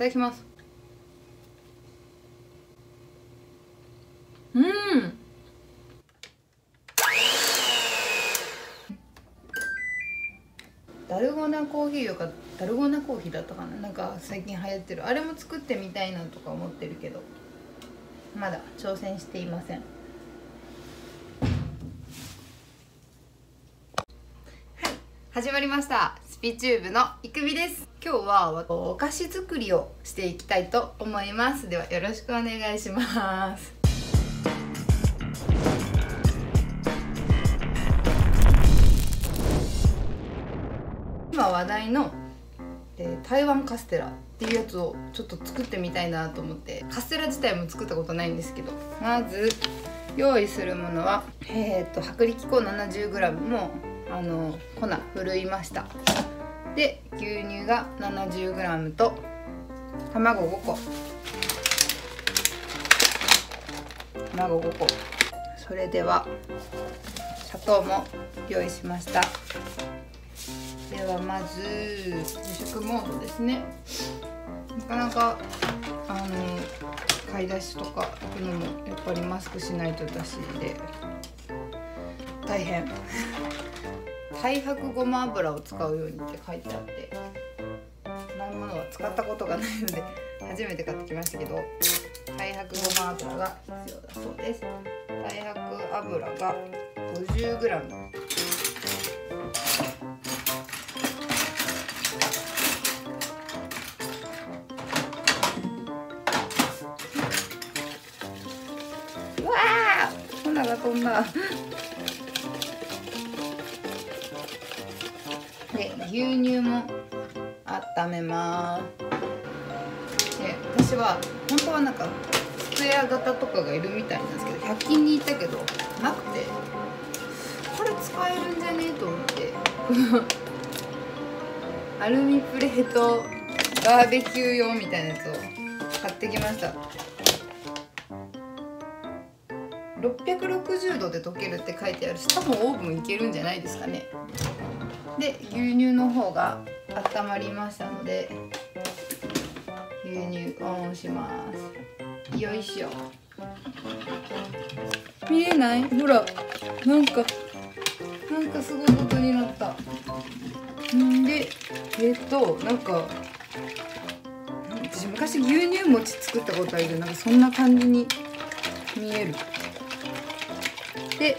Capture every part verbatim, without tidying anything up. ただきます。うん、ダルゴナコーヒーとかダルゴナコーヒーだったかな、なんか最近流行ってるあれも作ってみたいなとか思ってるけどまだ挑戦していません。始まりましたスピチューブのいくみです。今日はお菓子作りをしていきたいと思います。ではよろしくお願いします。今話題の台湾カステラっていうやつをちょっと作ってみたいなと思って、カステラ自体も作ったことないんですけど、まず用意するものは、えー、と薄力粉 ななじゅうグラム もあの粉ふるいました。で牛乳が ななじゅうグラム と卵ごこ、卵ごこ、それでは砂糖も用意しました。ではまず自粛モードですね。なかなかあの買い出しとか行くのもやっぱりマスクしないとだしで大変。太白ごま油を使うようにって書いてあって、こんなものは使ったことがないので初めて買ってきましたけど、太白ごま油が必要だそうです。太白油が ごじゅうグラム、 うわー粉が飛んだ。で牛乳も温めます。で私は本当はなんかスクエア型とかがいるみたいなんですけど、ひゃく均に行ったけどなくて、これ使えるんじゃねえと思って、このアルミプレートバーベキュー用みたいなやつを買ってきました。ろっぴゃくろくじゅうどで溶けるって書いてあるし、多分オーブンいけるんじゃないですかね。で牛乳の方が温まりましたので牛乳オンします。よいしょ、見えない？ほら、なんかなんかすごいことになった。んでえっとなんか私昔牛乳餅作ったことあるけど、なんかそんな感じに見える。で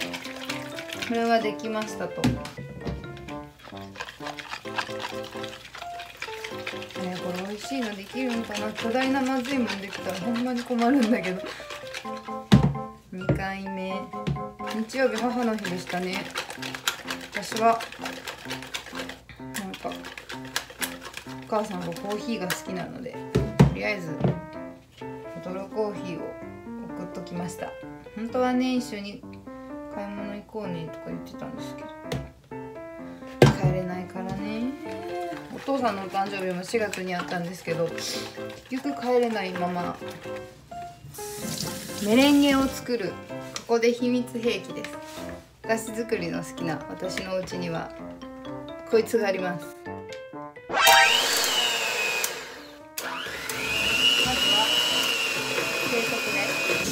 これはできましたと。ね、これ美味しいのできるのかな。巨大なまずいもんできたらほんまに困るんだけど。にかいめ、日曜日母の日でしたね。私はなんかお母さんがコーヒーが好きなので、とりあえずボトルコーヒーを送っときました。本当はね、一緒に買い物行こうねとか言ってたんですけど、帰れないからね。お父さんのお誕生日もしがつにあったんですけど、結局帰れないままメレンゲを作る、ここで秘密兵器です。お菓子作りの好きな私のお家にはこいつがあります。まずは軽食です。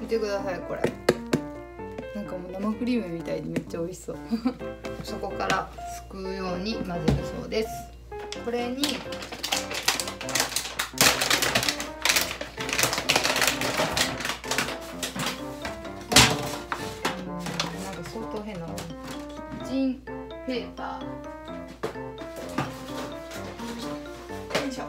見てください、これなんかもう生クリームみたいでめっちゃ美味しそう。そこからすくうように混ぜるそうです。これになんか相当変なキッチンペーパー、よいしょ。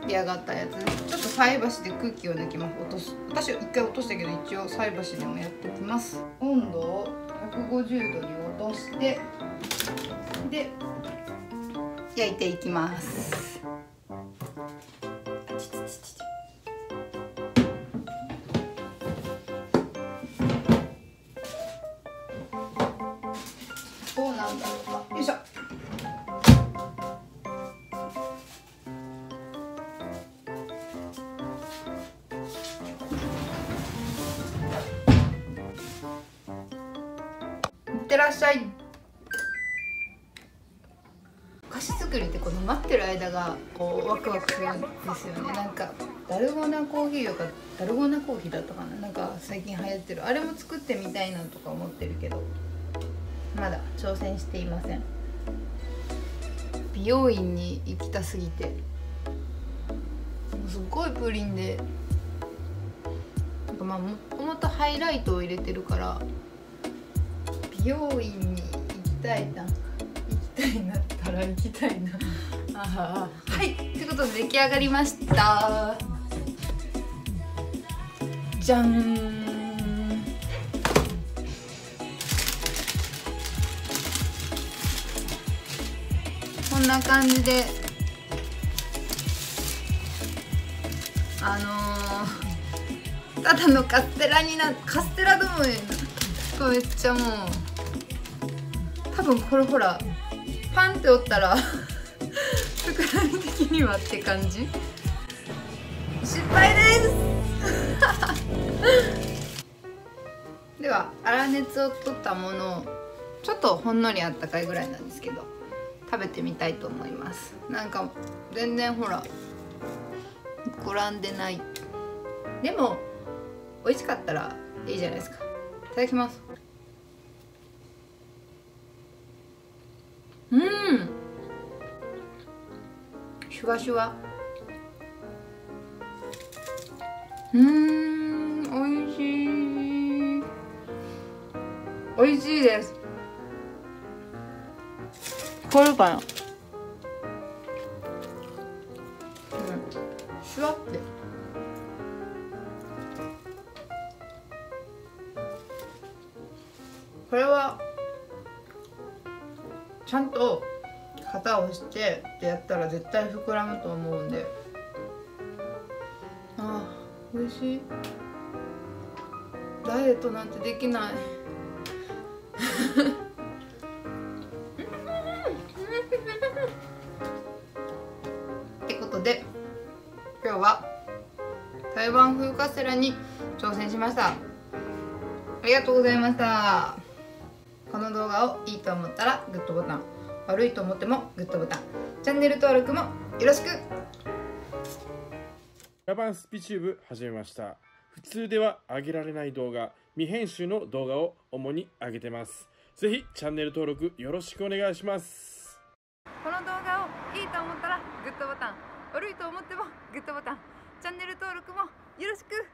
出来上がったやつ、ちょっと菜箸で空気を抜きます。落とす、私は一回落としたけど一応菜箸でもやっておきます。温度をひゃくごじゅうどに落として、で焼いていきます。あちちちちち、なんだろうか。よいしょ。いってらっしゃい。お菓子作りってこの待ってる間がこうワクワクするんですよね。なんかダルゴナコーヒーとかダルゴナコーヒーだったかな、なんか最近流行ってるあれも作ってみたいなとか思ってるけどまだ挑戦していません。美容院に行きたすぎてもうすっごいプリンで、なんかまあもともとハイライトを入れてるから美容院に行きたいな、行きたいなったら行きたいなああはい、ということで出来上がりました。じゃん。こんな感じであのー、ただのカステラになカステラどもこれめっちゃもう多分これほらパンって折ったら膨らみ的にはって感じ。失敗ですでは粗熱を取ったものをちょっとほんのりあったかいぐらいなんですけど食べてみたいと思います。なんか全然ほら膨らんでない。でも美味しかったらいいじゃないですか。いただきます。うん、シュワシュワ、うーん、美味しい、美味しいです。聞こえるかな、うん、シュワって、これはちゃんと型をしてってやったら絶対膨らむと思うんで、あー美味しい。ダイエットなんてできないで今日は台湾風カステラに挑戦しました。ありがとうございました。この動画をいいと思ったらグッドボタン、悪いと思ってもグッドボタン、チャンネル登録もよろしく。台湾スピチューブ始めました。普通では上げられない動画、未編集の動画を主に上げてます。ぜひチャンネル登録よろしくお願いします。この動画をいいと思ったらグッドボタン、悪いと思ってもグッドボタン、チャンネル登録もよろしく。